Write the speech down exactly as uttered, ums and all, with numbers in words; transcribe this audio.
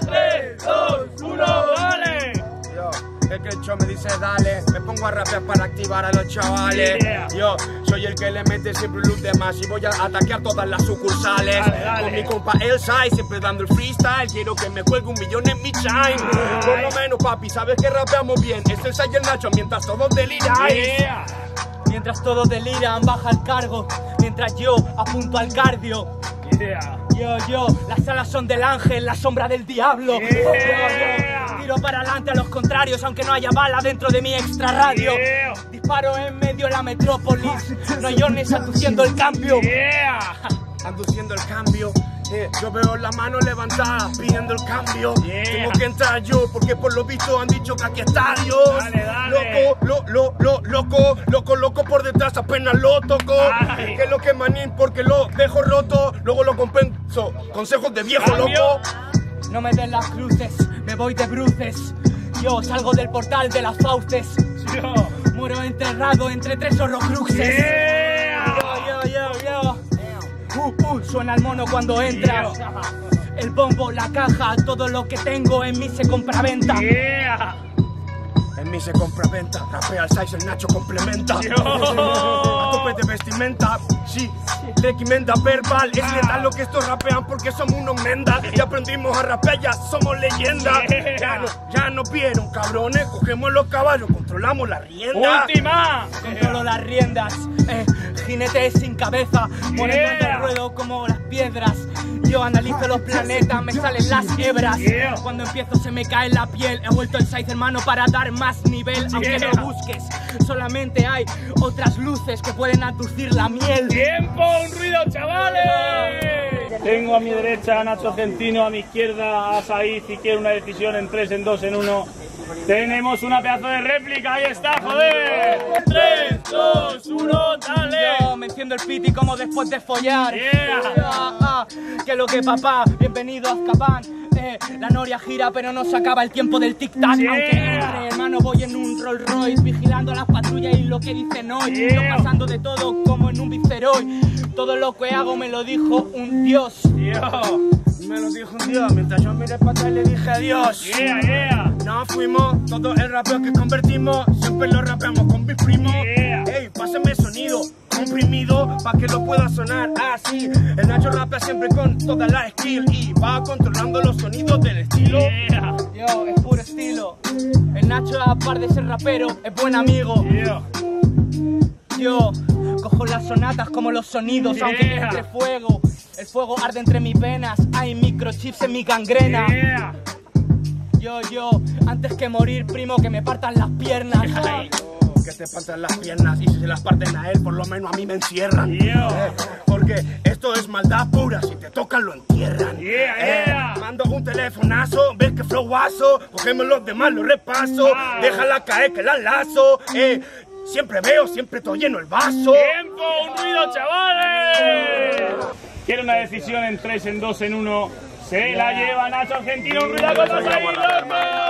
tres, dos, uno, dale. Yo, el que el show me dice dale, me pongo a rapear para activar a los chavales. Yeah. Yo soy el que le mete siempre un look de más y voy a atacar todas las sucursales. Dale, dale. Con mi compa El Saiz, siempre dando el freestyle. Quiero que me cuelgue un millón en mi chime. Por lo menos, papi, sabes que rapeamos bien. Es El Saiz y el Nacho mientras todos deliráis. Yeah. Mientras todos deliran, baja el cargo. Mientras yo apunto al cardio. Yeah. Yo, yo, las alas son del ángel, la sombra del diablo. Yeah. Yo, yo, tiro para adelante a los contrarios, aunque no haya bala dentro de mi extra radio. Yeah. Disparo en medio de la metrópolis. No llores, aduciendo el cambio. Yeah. Aduciendo el cambio. Yeah. Yo veo la mano levantada, pidiendo el cambio. Yeah. Tengo que entrar yo, porque por lo visto han dicho que aquí está Dios. Dale, dale. Loco, lo, lo, lo, loco, loco, loco por detrás, apenas lo toco. Dale. Que lo que manín, porque lo dejo roto, luego lo compenso. Consejos de viejo cambio. Loco. No me den las cruces, me voy de bruces. Yo salgo del portal de las fauces. Yo muero enterrado entre tres horrocruxes. Yeah. Yo, yo, yo, yo. Uh, uh, suena el mono cuando entra. Yeah. El bombo, la caja, todo lo que tengo en mí se compra-venta. Yeah. En mí se compra-venta. Rapea El Saiz, el Nacho complementa. Yo. A tope de vestimenta. Sí, requimenda verbal. Es ah. letal lo que estos rapean porque somos unos mendas. Ya aprendimos a rapear, ya somos leyendas. Yeah. Ya, no, ya nos vieron, cabrones. Cogemos los caballos, controlamos las riendas. ¡Última! Controlo yeah. las riendas. Eh. Jinetes sin cabeza, monedón del ruedo como las piedras. Yo analizo los planetas, me salen las hebras. Yeah. Cuando empiezo se me cae la piel. He vuelto El Saiz, hermano, para dar más nivel. Aunque yeah. no busques, solamente hay otras luces que pueden aducir la miel. ¡Tiempo! ¡Un ruido, chavales! Tengo a mi derecha a Nacho Argentino, a mi izquierda a Saiz. Si quiero una decisión en tres, en dos, en uno. Tenemos una pedazo de réplica, ahí está, joder. tres, dos, uno, dale. Yo me enciendo el piti como después de follar. Yeah. Ah, ah, que lo que papá, bienvenido a Azkaban. Eh, la noria gira pero no se acaba el tiempo del tic-tac. Yeah. Aunque entre, hermano, voy en un Rolls Royce vigilando a las patrullas y lo que dicen hoy. Yeah. Yo pasando de todo como en un Viceroy. Todo lo que hago me lo dijo un dios. Yo. Me lo dijo un dios, mientras yo miré para atrás le dije adiós. Yeah, yeah. Nos fuimos, todo el rapeo que convertimos, siempre lo rapeamos con mis primos. Yeah. Ey, pásame sonido comprimido, pa' que lo pueda sonar así. El Nacho rapea siempre con toda la skill y va controlando los sonidos del estilo. Yeah. Yo, es puro estilo. El Nacho, a par de ser rapero, es buen amigo. Yeah. Yo, cojo las sonatas como los sonidos, yeah. aunque entre fuego. El fuego arde entre mis venas, hay microchips en mi gangrena. Yeah. Yo, yo, antes que morir, primo, que me partan las piernas. Ay, oh, que te partan las piernas y si se las parten a él, por lo menos a mí me encierran. Yeah. Eh, porque esto es maldad pura, si te tocan lo entierran. Yeah, eh, yeah. Mando un telefonazo, ves que flowazo, cogemos los demás, lo repaso. Wow. Déjala caer que la lazo. Eh, siempre veo, siempre estoy lleno el vaso. ¡Tiempo! ¡Un ruido, chavales! Quiero una decisión en tres, en dos, en uno. Se la lleva Nacho Argentino. ¡Un ruido con los ahí, loco!